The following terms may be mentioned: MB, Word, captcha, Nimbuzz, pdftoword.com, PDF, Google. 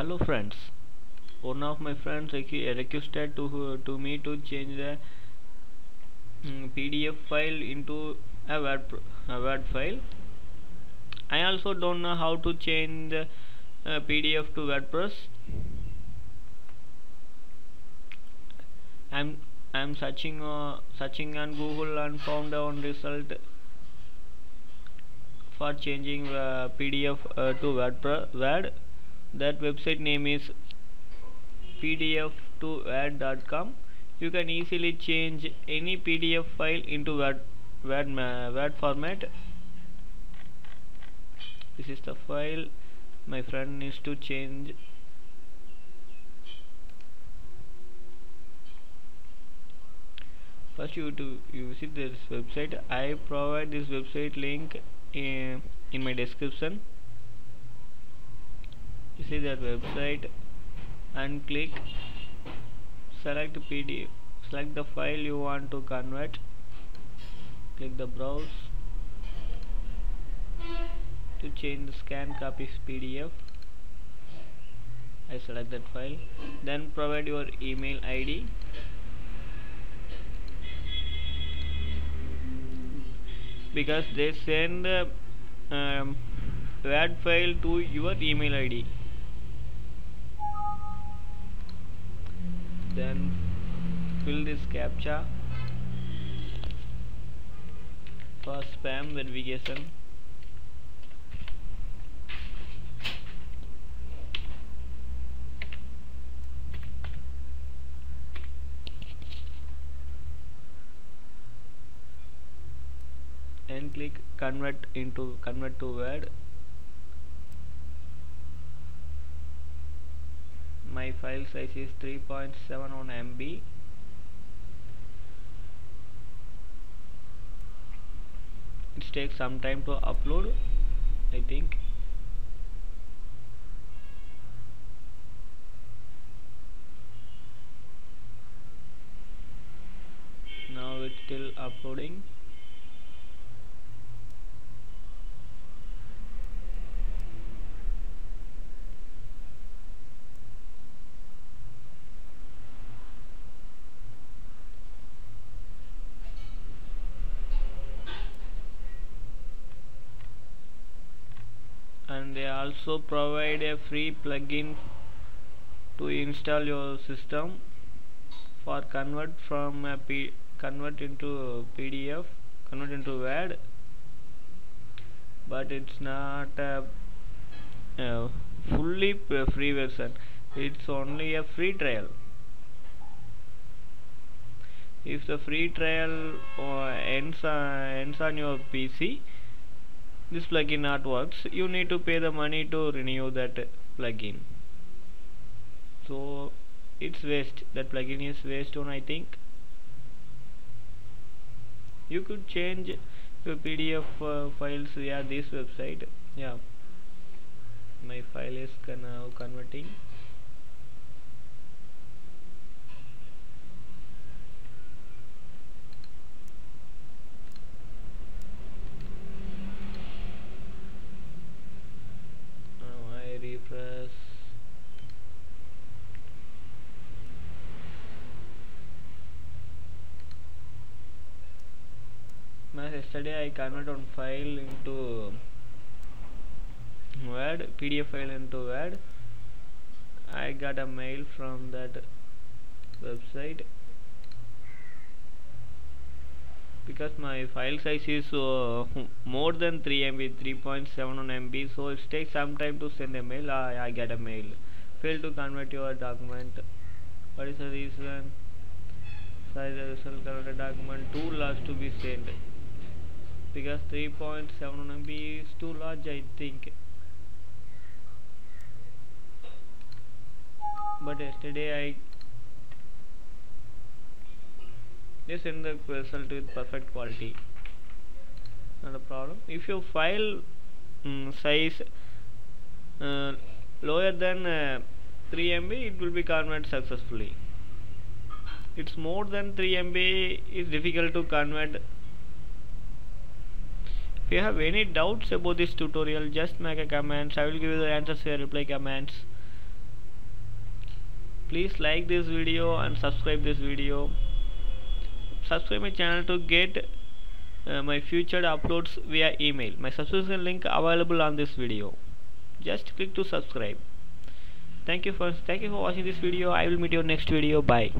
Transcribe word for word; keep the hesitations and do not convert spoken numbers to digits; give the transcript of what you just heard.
Hello friends, one of my friends requested to uh, to me to change the um, P D F file into a Word a Word file. I also don't know how to change the uh, P D F to WordPress. I'm I'm searching uh, searching on Google and found one result for changing uh, P D F uh, to WordPress. Word. That website name is p d f to word dot com. You can easily change any P D F file into Word Word uh, Word format. This is the file my friend needs to change. First you to you visit this website. I provide this website link in, in my description. You see that website and click select P D F, select the file you want to convert, click the browse to change the scan copies P D F. I select that file, then provide your email I D. Because they send the um, Word file to your email I D. Then fill this captcha for spam verification. And click convert into convert to Word. My file size is three point seven one M B. It takes some time to upload, I think. Now it's still uploading. And they also provide a free plugin to install your system for convert from a P convert into P D F, convert into Word, but it's not a, a fully free version. It's only a free trial. If the free trial uh, ends uh, ends on your P C, this plugin not works. You need to pay the money to renew that plugin. So it's waste. That plugin is waste on, I think. You could change your P D F uh, files via this website. Yeah. My file is now converting. Yesterday I convert on file into Word, P D F file into Word. I got a mail from that website because my file size is uh, more than three M B, three point seven one M B, so it takes some time to send a mail. I, I get a mail. Fail to convert your document. What is the reason? Size of result converted document too large to be sent. Because three point seven M B is too large, I think. But yesterday I they send the result with perfect quality. Not a problem. If your file um, size uh, lower than uh, three M B, it will be converted successfully. It's more than three M B is difficult to convert. If you have any doubts about this tutorial, just make a comment. I will give you the answers via reply comments. Please like this video and subscribe this video. Subscribe my channel to get uh, my future uploads via email. My subscription link available on this video. Just click to subscribe. Thank you for thank you for watching this video. I will meet you next video. Bye.